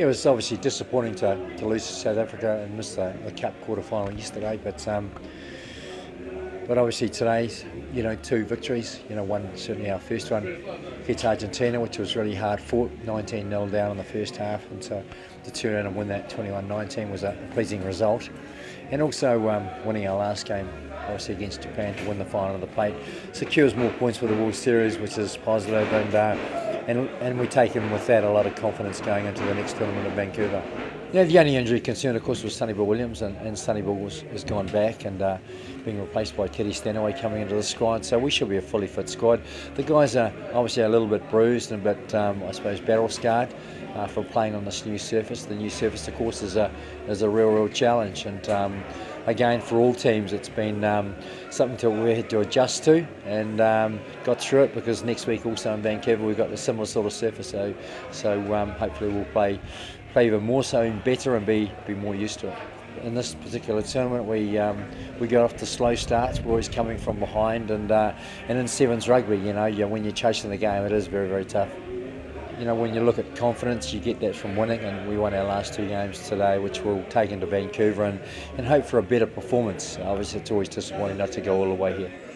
Yeah, it was obviously disappointing to lose to South Africa and miss the Cup quarterfinal yesterday, but obviously today, you know, two victories. You know, one, certainly our first one against Argentina, which was really hard fought, 19-0 down in the first half, and so to turn around and win that 21-19 was a pleasing result. And also winning our last game, obviously against Japan, to win the final of the plate, secures more points for the World Series, which is positive, and we take in with that a lot of confidence going into the next tournament in Vancouver. Yeah, the only injury concern, of course, was Sonny Bill Williams, and Sonny Bill has gone back and being replaced by Teddy Stanaway coming into the squad, so we should be a fully fit squad. The guys are obviously a little bit bruised and a bit, I suppose, battle-scarred for playing on this new surface. The new surface, of course, is a real challenge, and again, for all teams, it's been something that we had to adjust to, and got through it, because next week also in Vancouver we've got a similar sort of surface, so hopefully we'll play even more so and better and be more used to it. In this particular tournament, we got off to slow starts. We're always coming from behind, and in sevens rugby, you know, when you're chasing the game, it is very tough. You know, when you look at confidence, you get that from winning, and we won our last two games today, which we'll take into Vancouver and hope for a better performance. Obviously, it's always disappointing not to go all the way here.